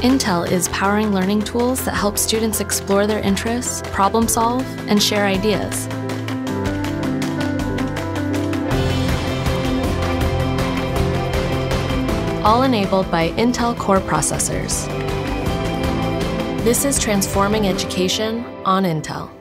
Intel is powering learning tools that help students explore their interests, problem solve, and share ideas. All enabled by Intel Core Processors. This is transforming education on Intel.